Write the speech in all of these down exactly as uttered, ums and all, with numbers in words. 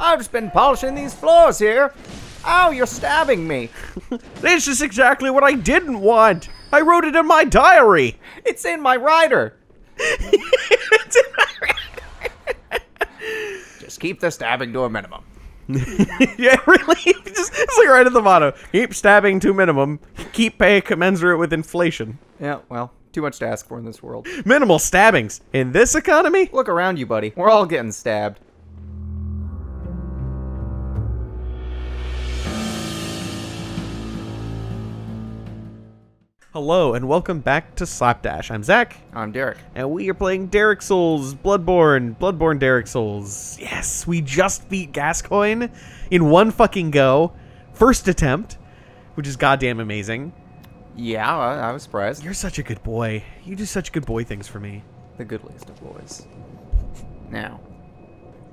I've just been polishing these floors here. Ow, you're stabbing me. This is exactly what I didn't want. I wrote it in my diary. It's in my rider. It's in my rider. Just keep the stabbing to a minimum. Yeah, really? Just, it's like right at the motto. Keep stabbing to minimum. Keep pay commensurate with inflation. Yeah, well, too much to ask for in this world. Minimal stabbings in this economy? Look around you, buddy. We're all getting stabbed. Hello and welcome back to Slapdash. I'm Zach. I'm Derek. And we are playing Derek Souls, Bloodborne, Bloodborne Derek Souls. Yes, we just beat Gascoigne in one fucking go. First attempt, which is goddamn amazing. Yeah, I, I was surprised. You're such a good boy. You do such good boy things for me. The goodliest of boys. Now.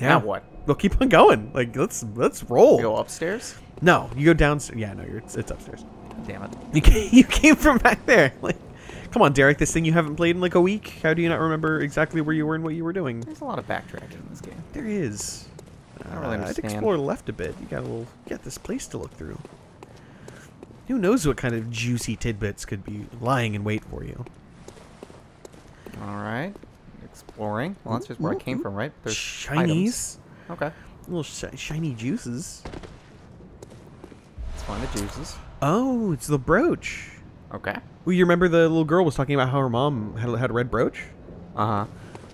Yeah. Now what? We'll keep on going. Like, let's let's roll. You go upstairs? No, you go downstairs. Yeah, no, you're, it's, it's upstairs. Damn it. You came, you came from back there. Like, come on, Derek, this thing you haven't played in like a week? How do you not remember exactly where you were and what you were doing? There's a lot of backtracking in this game. There is. I don't really uh, understand. I'd explore left a bit. You got a little, you got this place to look through. Who knows what kind of juicy tidbits could be lying in wait for you? Alright. Exploring. Well, that's just where ooh, I came ooh. from, right? There's shinies. Items. Okay. Little sh shiny juices. Let's find the juices. Oh, it's the brooch. Okay. Well, you remember the little girl was talking about how her mom had, had a red brooch? Uh-huh.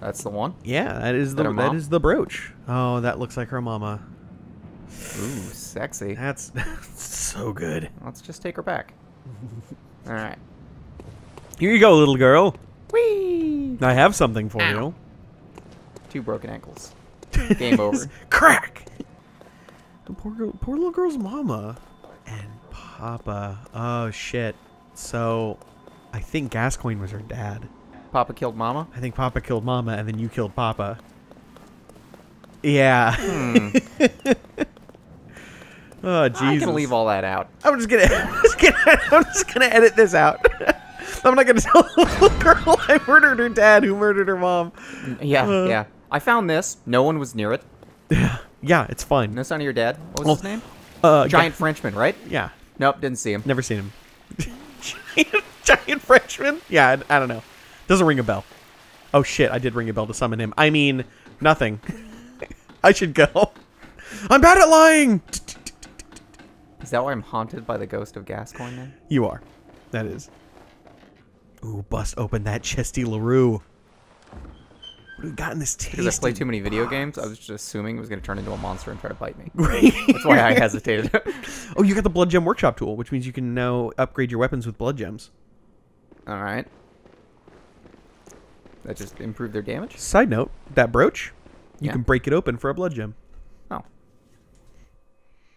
That's the one? Yeah, that is, is the that, that is the brooch. Oh, that looks like her mama. Ooh, sexy. That's, that's so good. Let's just take her back. All right. Here you go, little girl. Whee! I have something for Ow. you. Two broken ankles. Game over. Crack! The poor, poor little girl's mama. And... Papa. Oh, shit. So, I think Gascoigne was her dad. Papa killed Mama? I think Papa killed Mama, and then you killed Papa. Yeah. Hmm. Oh, Jesus. I'm going to leave all that out. I'm just going to I'm just going to edit this out. I'm not going to tell the little girl I murdered her dad who murdered her mom. Yeah, uh, yeah. I found this. No one was near it. Yeah, it's fine. No sign of your dad. What was well, his name? Uh, Giant Frenchman, right? Yeah. Nope, didn't see him. Never seen him. giant, giant Frenchman? Yeah, I, I don't know. Doesn't ring a bell. Oh shit, I did ring a bell to summon him. I mean, nothing. I should go. I'm bad at lying! Is that why I'm haunted by the ghost of Gascoigne then? You are. That is. Ooh, bust open that chesty LaRue. What do we got in this tasty? Because I played too many video box. games, I was just assuming it was going to turn into a monster and try to bite me. That's why I hesitated. Oh, you got the Blood Gem Workshop tool, which means you can now upgrade your weapons with blood gems. All right. That just improved their damage? Side note, that brooch, you yeah. can break it open for a blood gem. Oh.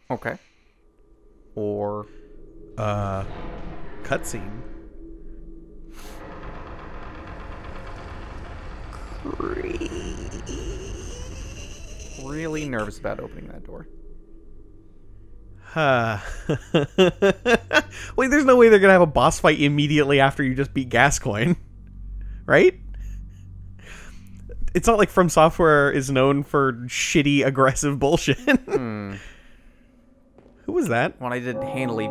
Okay. Or... Uh, cutscene. Really nervous about opening that door. Huh. Wait, there's no way they're gonna have a boss fight immediately after you just beat Gascoigne, right? It's not like From Software is known for shitty, aggressive bullshit. Hmm. Who was that? When I did handily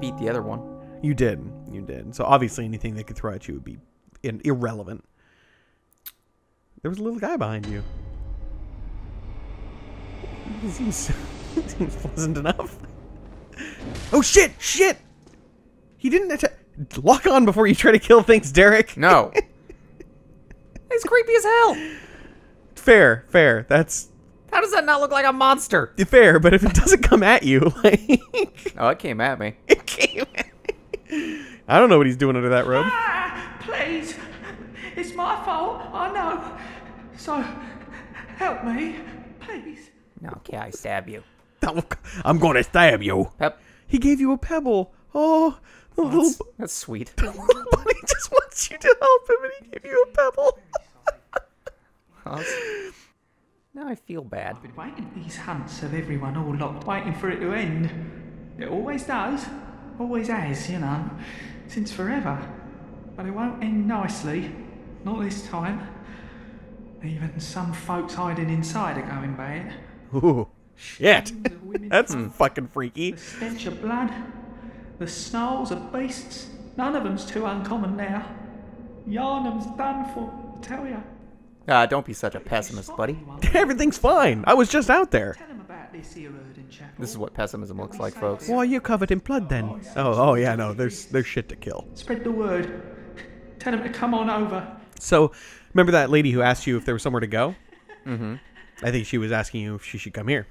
beat the other one. You did. You did. So obviously, anything they could throw at you would be irrelevant. There was a little guy behind you. He seems, he seems pleasant enough. Oh shit! Shit! He didn't attack. Lock on before you try to kill things, Derek. No. It's creepy as hell. Fair, fair. That's. How does that not look like a monster? Fair, but if it doesn't come at you, like. Oh, it came at me. It came at me. I don't know what he's doing under that robe. Ah, please. It's my fault, I know. So, help me, please. No, okay, I stab you. I'm going to stab you. Pep. He gave you a pebble. Oh, the oh little that's, that's sweet. The little buddy just wants you to help him, and he gave you a pebble. Oh, now I feel bad. I've been waiting for these hunts of everyone all locked, waiting for it to end. It always does. Always has, you know. Since forever. But it won't end nicely. Not this time. Even some folks hiding inside are going by it. Ooh. Shit. That's fucking freaky. The stench of blood, the snarls of beasts, none of them's too uncommon now. Yharnam's done for, I tell ya. Ah, uh, don't be such a pessimist, buddy. Everything's fine. I was just out there. Tell him about this here Odin chapel. This is what pessimism looks like, folks. Why are you covered in blood then? Oh, yeah. oh, oh yeah, no, there's there's shit to kill. Spread the word. Tell him to come on over. So, remember that lady who asked you if there was somewhere to go? Mm-hmm. I think she was asking you if she should come here.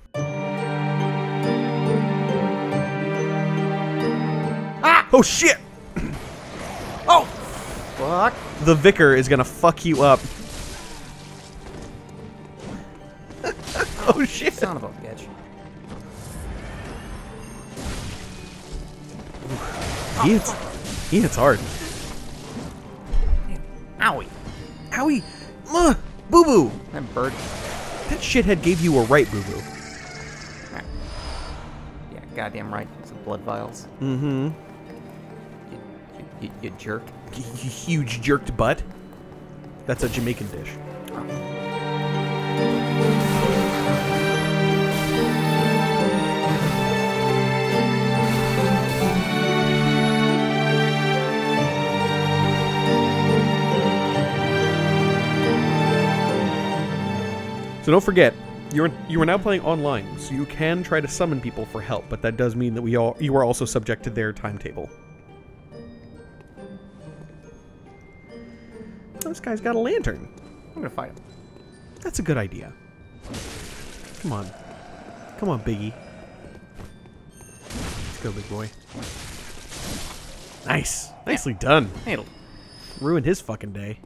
Ah! Oh shit! Oh! Fuck! The vicar is gonna fuck you up. Oh shit! Son of a bitch. Ooh. He hits. He hits hard. Owie! Owie! Muh! Boo boo! That bird. That shithead gave you a right boo boo. Right. Yeah, goddamn right. It's the blood vials. Mm-hmm. You, you, you jerk. You huge jerked butt. That's a Jamaican dish. Oh. So don't forget, you're you are now playing online, so you can try to summon people for help, but that does mean that we all you are also subject to their timetable. Oh, this guy's got a lantern. I'm gonna fight him. That's a good idea. Come on, come on, Biggie. Let's go, big boy. Nice, nicely done. Handled. Ruined his fucking day.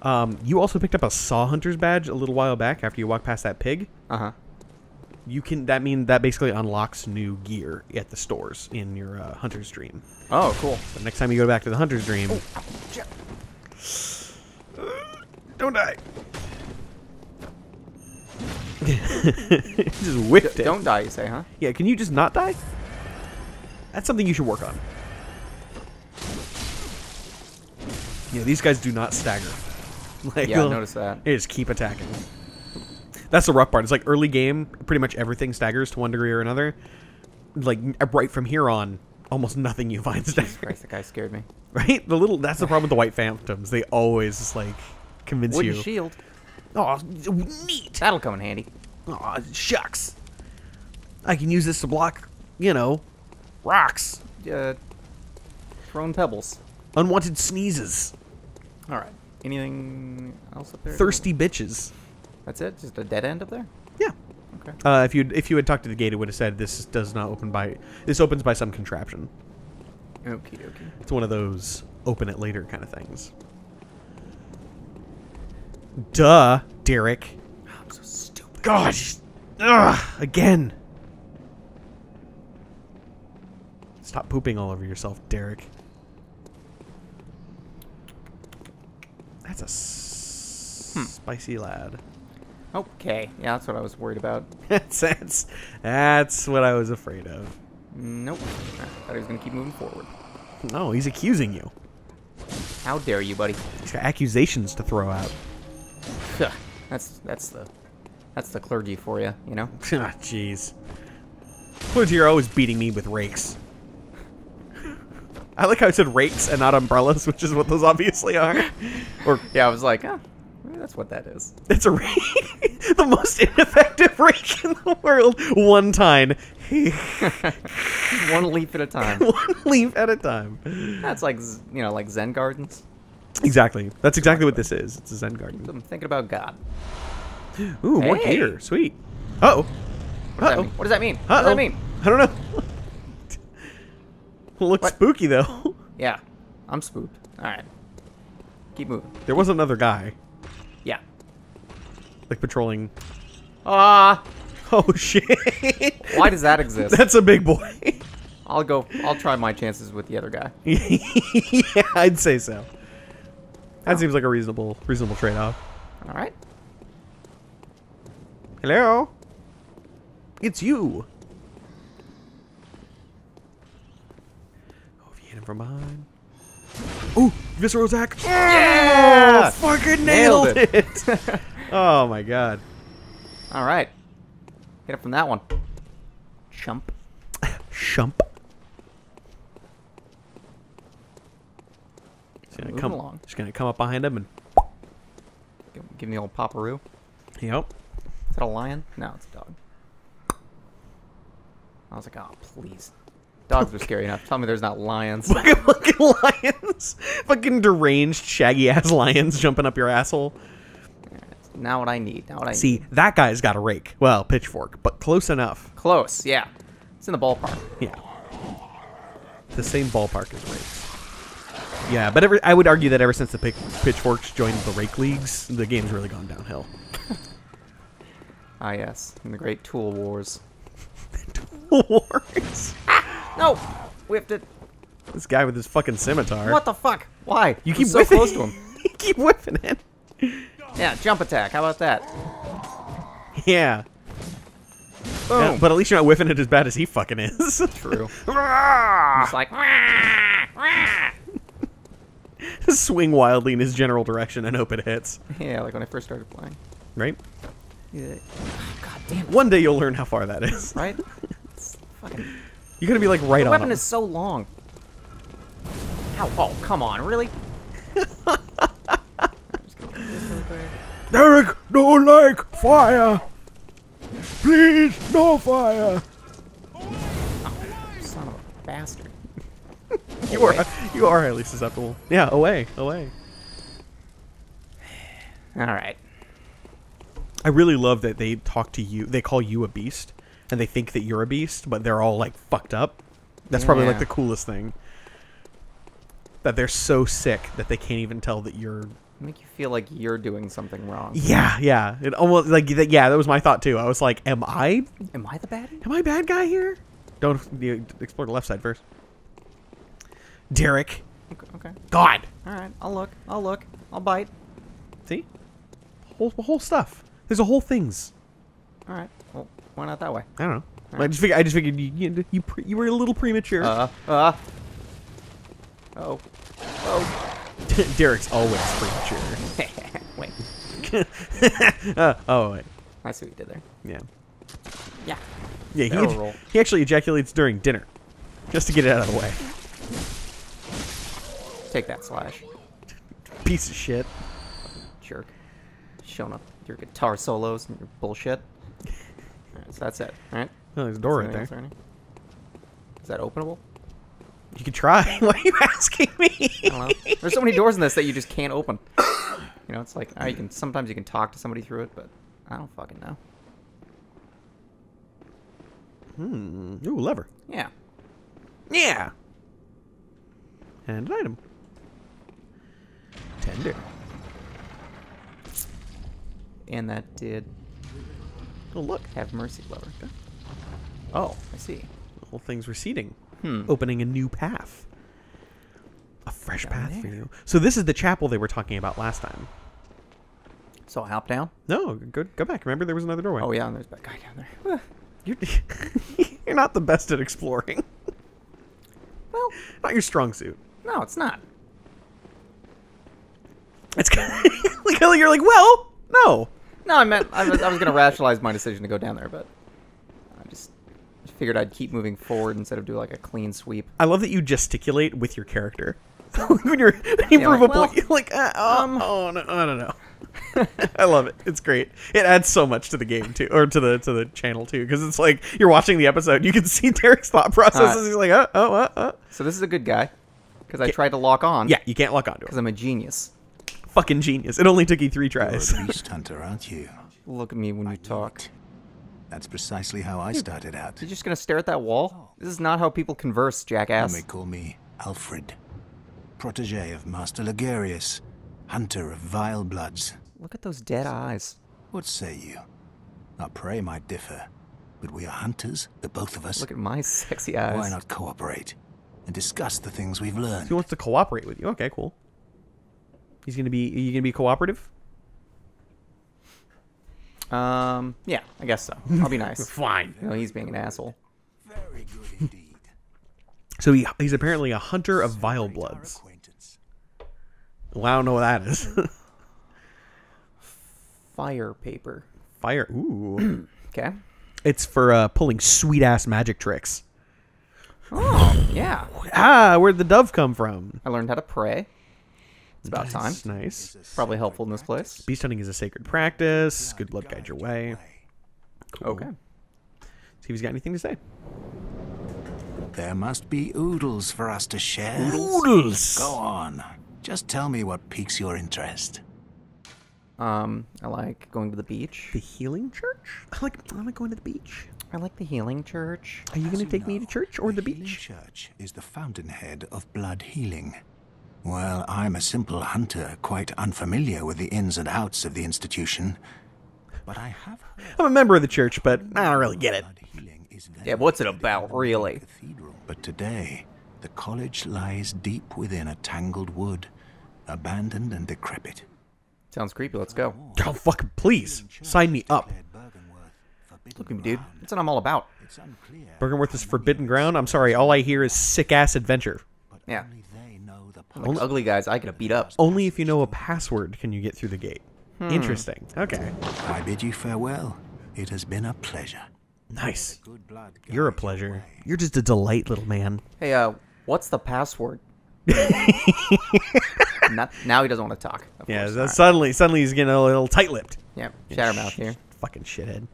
Um, you also picked up a Saw Hunter's badge a little while back after you walked past that pig. Uh-huh. You can, that mean that basically unlocks new gear at the stores in your uh, Hunter's Dream. Oh, cool. So next time you go back to the Hunter's Dream. Oh, ow, shit. Uh, don't die. Just whipped D it. Don't die, you say, huh? Yeah, can you just not die? That's something you should work on. Yeah, these guys do not stagger. Like, yeah, I noticed that. They just keep attacking. That's the rough part. It's like early game, pretty much everything staggers to one degree or another. Like right from here on, almost nothing you find staggers. Jesus Christ, that guy scared me. Right? The little that's the problem with the white phantoms. They always just like convince Wooden you. Wooden shield. Oh, neat. That'll come in handy. Oh, shucks. I can use this to block, you know, rocks. Uh, thrown pebbles. Unwanted sneezes. All right. Anything else up there? Thirsty bitches. That's it? Just a dead end up there? Yeah. Okay. Uh, if you if you had talked to the gate, it would have said this does not open by this opens by some contraption. Okie dokie. It's one of those open it later kind of things. Duh, Derek. I'm so stupid. Gosh. Ugh, again. Stop pooping all over yourself, Derek. That's a s hmm. spicy lad. Okay, yeah, that's what I was worried about. that's, that's that's what I was afraid of. Nope, I thought he was gonna keep moving forward. No, he's accusing you. How dare you, buddy? He's got accusations to throw out. that's that's the that's the clergy for you, you know. Ah, jeez. Clergy are always beating me with rakes. I like how it said rakes and not umbrellas, which is what those obviously are. Or yeah, I was like, oh, that's what that is. It's a rake. The most ineffective rake in the world. One time. One leaf at a time. One leaf at a time. That's like, you know, like Zen gardens. Exactly. That's exactly what this is. It's a Zen garden. I'm thinking about God. Ooh, hey. More gear. Sweet. Uh-oh. Uh-oh. What does that mean? What does that mean? Uh-oh. I don't know. Looks what? Spooky though. Yeah, I'm spooked. All right, keep moving. There was another guy. Yeah, like patrolling. Ah. Uh, oh shit. Why does that exist? That's a big boy. I'll go. I'll try my chances with the other guy. Yeah, I'd say so. That oh. seems like a reasonable, reasonable trade-off. All right. Hello. It's you. From behind. Ooh, Visceral Zach. Yeah! Fucking nailed, nailed it. it. Oh my god. All right. Get it from that one. Chump. Chump. He's gonna come along. Just gonna come up behind him and give, give him the old pop-a-roo. Yep. Is that a lion? No, it's a dog. I was like, oh please. Dogs are scary enough. Tell me there's not lions. Fucking lions. Fucking deranged, shaggy-ass lions jumping up your asshole. Now what I need. Now what I See, need. That guy's got a rake. Well, pitchfork, but close enough. Close, yeah. It's in the ballpark. Yeah. The same ballpark as rakes. Yeah, but ever, I would argue that ever since the pitchforks joined the rake leagues, the game's really gone downhill. Ah, yes. In the great tool wars. Tool wars? No! We have to... This guy with his fucking scimitar. What the fuck? Why? You keep so close to him. You keep whipping it. Yeah, jump attack. How about that? Yeah. Boom. Yeah, but at least you're not whiffing it as bad as he fucking is. True. It's like... Swing wildly in his general direction and hope it hits. Yeah, like when I first started playing. Right? Yeah. God damn it. One day you'll learn how far that is. Right? It's fucking... You're gonna be like right the on. The weapon him. Is so long. Ow, oh, come on, really? Derek, no like fire! Please, no fire! Oh, son of a bastard! you away. are you are highly susceptible. Yeah, away, away. All right. I really love that they talk to you. They call you a beast. And they think that you're a beast, but they're all, like, fucked up. That's yeah. probably, like, the coolest thing. That they're so sick that they can't even tell that you're... Make you feel like you're doing something wrong. Yeah, yeah. It almost, like, yeah, that was my thought, too. I was like, am I... Am I the bad? Am I a bad guy here? Don't you explore the left side first. Derek. Okay. God. All right, I'll look. I'll look. I'll bite. See? Whole, whole stuff. There's a whole things. All right. Well... Why not that way? I don't know. Right. I just figured. I just figured you you, you, pre you were a little premature. Uh. Uh. Oh. Oh. Derek's always premature. Wait. uh, oh wait. I see what you did there. Yeah. Yeah. Yeah. He, roll. he actually ejaculates during dinner, just to get it out of the way. Take that, Slash. Piece of shit. Jerk. Showing up your guitar solos and your bullshit. So that's it, right? Oh, there's a door right there. Is, there is that openable? You could try. Why are you asking me? I don't know. There's so many doors in this that you just can't open. You know, it's like oh, you can. Sometimes you can talk to somebody through it, but I don't fucking know. Hmm. Ooh, lever. Yeah. Yeah. And an item. Tender. And that did. Oh, look. Have mercy, lover. Oh, I see. The whole thing's receding. Hmm. Opening a new path. A fresh down path there. For you. So this is the chapel they were talking about last time. So I'll hop down? No, go, go back. Remember, there was another doorway. Oh, yeah, and there's that guy down there. You're, you're not the best at exploring. Well. Not your strong suit. No, it's not. It's kind of like, you're like, well, no. No, I meant I was, I was going to rationalize my decision to go down there, but I just figured I'd keep moving forward instead of do like a clean sweep. I love that you gesticulate with your character. When you're you yeah, prove like, a point, well, you're like, uh, oh, um, oh no, I don't know. I love it. It's great. It adds so much to the game too, or to the to the channel too, because it's like you're watching the episode, you can see Derek's thought processes. Uh, He's like, oh, oh, oh, oh. So this is a good guy because I tried to lock on. Yeah, you can't lock onto it because I'm a genius. Fucking genius. It only took you three tries. You're a beast hunter, aren't you? Look at me when you talk. That's precisely how I started out. You're just gonna stare at that wall? This is not how people converse, jackass. You may call me Alfred, protege of Master Ligerius, hunter of vile bloods. Look at those dead eyes. What say you? Our prey might differ, but we are hunters, the both of us. Look at my sexy eyes. Why not cooperate and discuss the things we've learned? So he wants to cooperate with you. Okay, cool. He's gonna be. Are you gonna be cooperative? Um. Yeah, I guess so. I'll be nice. Fine. You know, he's being an asshole. Very good indeed. So he he's apparently a hunter of vile bloods. Well, I don't know what that is. Fire paper. Fire. Ooh. Okay. It's for uh, pulling sweet-ass magic tricks. Oh, yeah. Ah, where'd the dove come from? I learned how to pray. It's about time. That's nice. Probably helpful in this place. Beast hunting is a sacred practice. Good blood guide your way. Cool. Okay. See if he's got anything to say. There must be oodles for us to share. Oodles! Go on. Just tell me what piques your interest. Um, I like going to the beach. The healing church? I like, I like going to the beach. I like the healing church. Are you going to take me to church or the beach? The healing church is the fountainhead of blood healing. Well, I'm a simple hunter, quite unfamiliar with the ins and outs of the institution. But I have heard I'm a member of the church, but I don't really get it. Yeah, what's it about, really? But today, the college lies deep within a tangled wood, abandoned and decrepit. Sounds creepy, let's go. Oh, fuck, please. Sign me up. Look at me, dude. That's what I'm all about. Bergenworth is forbidden ground? I'm sorry, all I hear is sick-ass adventure. Yeah. Like ugly guys, I get beat up. Only if you know a password can you get through the gate. Hmm. Interesting. Okay. I bid you farewell. It has been a pleasure. Nice. You're a pleasure. You're just a delight, little man. Hey, uh, what's the password? Not, now he doesn't want to talk. Yeah, that suddenly, suddenly he's getting a little tight-lipped. Yeah, Shattermouth here. Fucking shithead.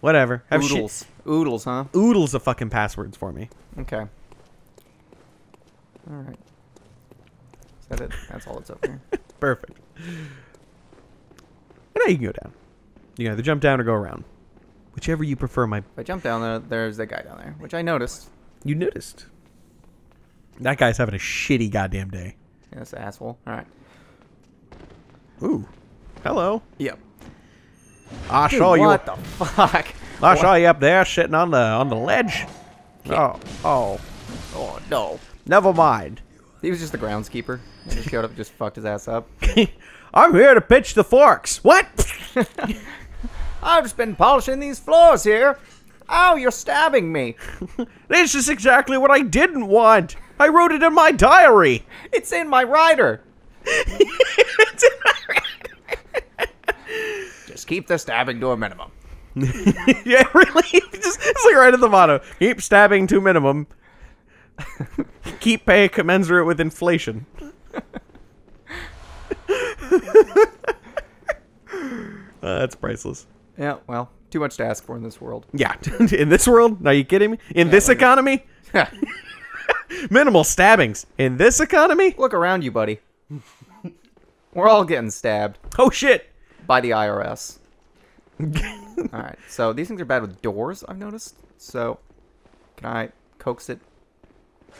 Whatever. Have Oodles. Shit. Oodles, huh? Oodles of fucking passwords for me. Okay. All right. That it? That's all that's up here. Perfect. And now you can go down. You can either jump down or go around. Whichever you prefer. My... If I jump down, uh, there's that guy down there, which I noticed. You noticed? That guy's having a shitty goddamn day. Yeah, that's an asshole. All right. Ooh. Hello. Yep. I Dude, saw what you. What the fuck? I what? saw you up there sitting on the on the ledge. Yeah. Oh. Oh. Oh, no. Never mind. He was just the groundskeeper. He just showed up and just fucked his ass up. I'm here to pitch the forks. What? I've just been polishing these floors here. Ow, you're stabbing me. This is exactly what I didn't want. I wrote it in my diary. It's in my rider. It's in my rider. Just keep the stabbing to a minimum. Yeah, really? Just, it's like right at the bottom. Keep stabbing to minimum. Keep pay commensurate with inflation. uh, that's priceless. Yeah, well, too much to ask for in this world. Yeah, in this world? Are you kidding me? In yeah, this like economy? Minimal stabbings. In this economy? Look around you, buddy. We're all getting stabbed. Oh, shit. By the I R S. All right, so these things are bad with doors, I've noticed. So can I coax it?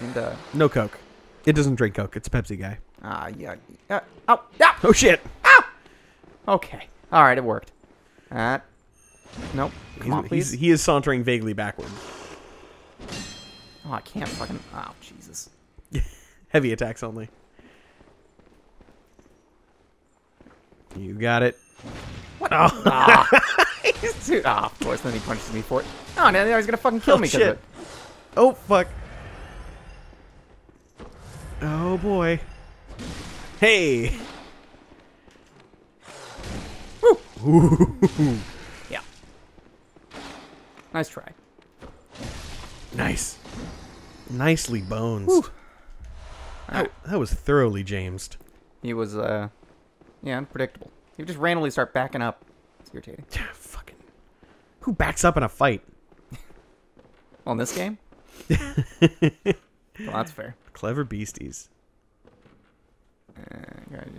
And, uh, no Coke. It doesn't drink Coke. It's a Pepsi guy. Ah, uh, yeah. Uh, oh, ah! Oh, shit. Ow! Okay. All right, it worked. Uh, nope. Come he's, on, please. He's, he is sauntering vaguely backward. Oh, I can't fucking... Oh, Jesus. Heavy attacks only. You got it. What? Oh, ah. He's too... Ah, oh, of course. Then he punches me for it. Oh, now he's going to fucking kill oh, me. Shit. Of it. Oh, fuck. Oh, boy. Hey! Woo! Ooh. Yeah. Nice try. Nice. Nicely bones. Woo. That, that was thoroughly jamesed. He was, uh... yeah, unpredictable. He would just randomly start backing up. It's irritating. Yeah, fucking... Who backs up in a fight? On this game? Well, that's fair. Clever beasties. Uh,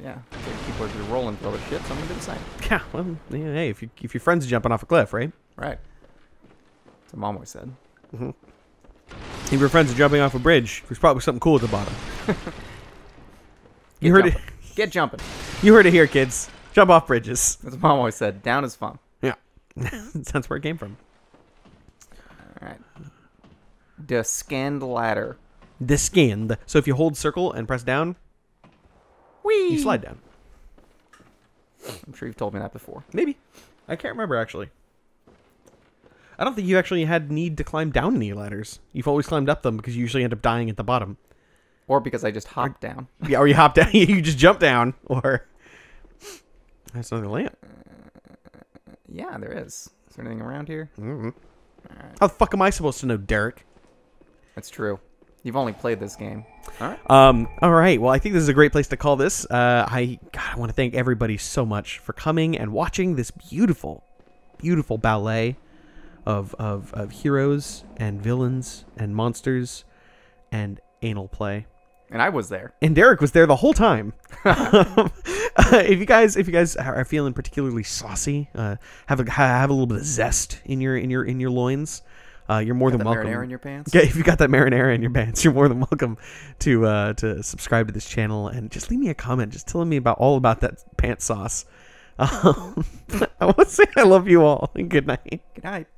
yeah, people are rolling through shit, so I'm gonna do the same. Yeah, well, yeah, hey, if you if your friends are jumping off a cliff, right? Right. That's what Mom always said. Mm-hmm. If your friends are jumping off a bridge, there's probably something cool at the bottom. you heard jumping. it. Get jumping. You heard it here, kids. Jump off bridges. That's what Mom always said. Down is fun. Yeah, that's where it came from. All right. The scanned ladder. The skinned. So if you hold circle and press down, Whee! you slide down. I'm sure you've told me that before. Maybe. I can't remember, actually. I don't think you actually had need to climb down any ladders. You've always climbed up them because you usually end up dying at the bottom. Or because I just hopped or, down. Yeah, or you hopped down. You just jumped down. Or... That's another lamp. Uh, yeah, there is. Is there anything around here? Mm-hmm. All right. How the fuck am I supposed to know, Derek? That's true. You've only played this game. All right. Um, all right. Well, I think this is a great place to call this. Uh, I, God, I want to thank everybody so much for coming and watching this beautiful, beautiful ballet of, of, of heroes and villains and monsters and anal play. And I was there. And Derek was there the whole time. um, uh, if you guys, if you guys are feeling particularly saucy, uh, have a have a little bit of zest in your in your in your loins. Uh, you're more got than welcome. Marinara in your pants? Yeah, if you got that marinara in your pants, you're more than welcome to uh, to subscribe to this channel and just leave me a comment, just telling me about all about that pant sauce. Um, I want to say I love you all and good night. Good night.